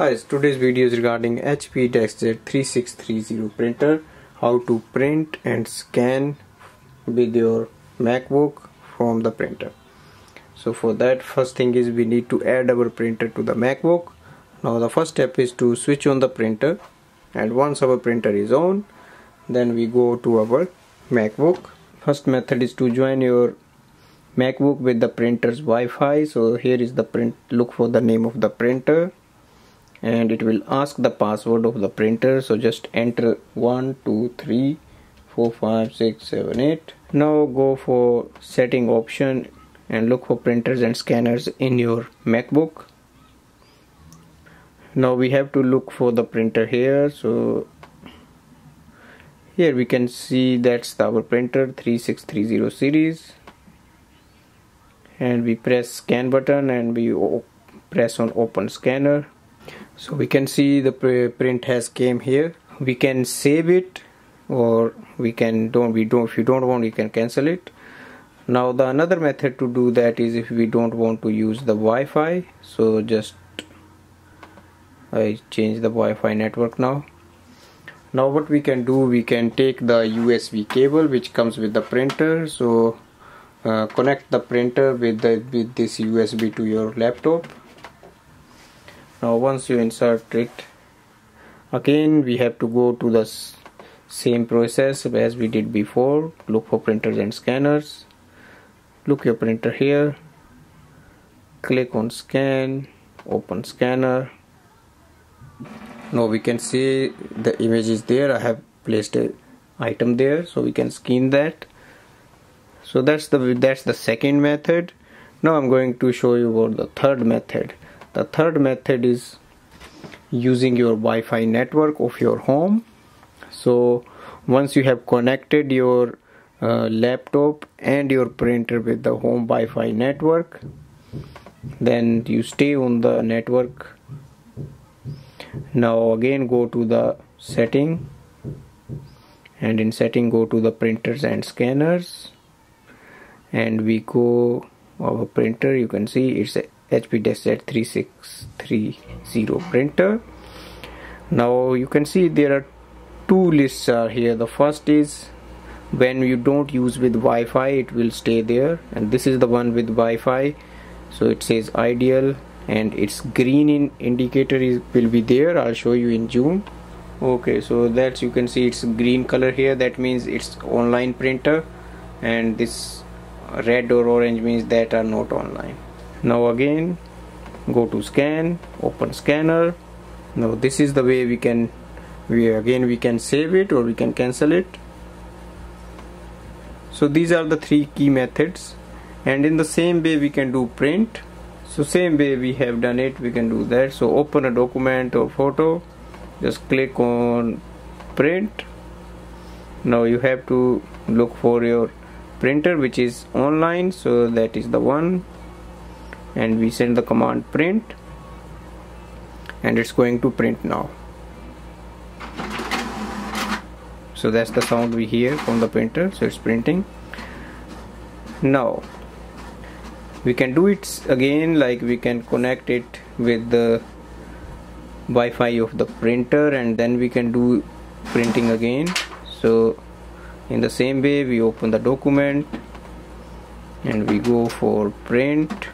Hi, today's video is regarding HP Deskjet 3630 printer, how to print and scan with your MacBook from the printer. So for that, first thing is we need to add our printer to the MacBook. Now the first step is to switch on the printer, and once our printer is on, then we go to our MacBook. First method is to join your MacBook with the printer's Wi-Fi. So here is the print, look for the name of the printer, and it will ask the password of the printer, so just enter 1 2 3 4 5 6 7 8. Now go for setting option and look for printers and scanners in your MacBook. Now we have to look for the printer here, so here we can see that's our printer 3630 series, and we press scan button and we press on open scanner. So we can see the print has came here. We can save it, or if you don't want, you can cancel it. Now the another method to do that is if we don't want to use the Wi-Fi, so just I change the Wi-Fi network now. Now what we can do, we can take the USB cable which comes with the printer, so connect the printer with this USB to your laptop. Now once you insert it, again we have to go to the same process as we did before. Look for printers and scanners, look your printer here, click on scan, open scanner. Now we can see the image is there, I have placed an item there, so we can scan that. So that's the second method. Now I'm going to show you about the third method. The third method is using your Wi-Fi network of your home. So once you have connected your laptop and your printer with the home Wi-Fi network, then you stay on the network. Now again go to the setting, and in setting go to the printers and scanners, and we go our printer. You can see it's a HP Deskjet 3630 printer. Now you can see there are two lists are here. The first is when you don't use with Wi-Fi, it will stay there, and this is the one with Wi-Fi. So it says ideal, and its green indicator will be there. I'll show you in June. Okay, so that's, you can see it's green color here, that means it's online printer, and this red or orange means that are not online. Now again go to scan, open scanner. Now this is the way we can save it, or we can cancel it. So these are the three key methods, and in the same way we can do print. So same way we have done it, we can do that. So open a document or photo, just click on print. Now you have to look for your printer which is online, so that is the one, and we send the command print, and it's going to print now. So that's the sound we hear from the printer, so it's printing. Now we can do it again, like we can connect it with the Wi-Fi of the printer, and then we can do printing again. So in the same way we open the document and we go for print.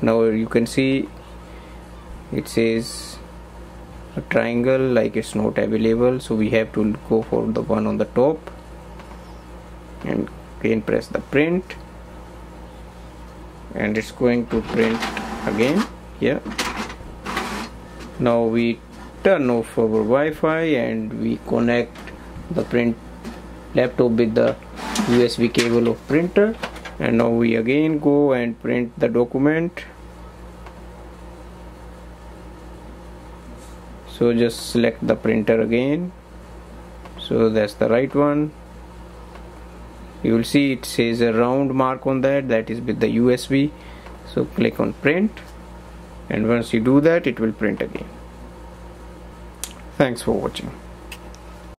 Now you can see it says a triangle, like it's not available, so we have to go for the one on the top, and again press the print, and it's going to print again. Yeah, now we turn off our Wi-Fi and we connect the print laptop with the USB cable of printer, and now we again go and print the document. So just select the printer again, so that's the right one. You will see it says a round mark on that, that is with the USB, so click on print, and once you do that it will print again. Thanks for watching.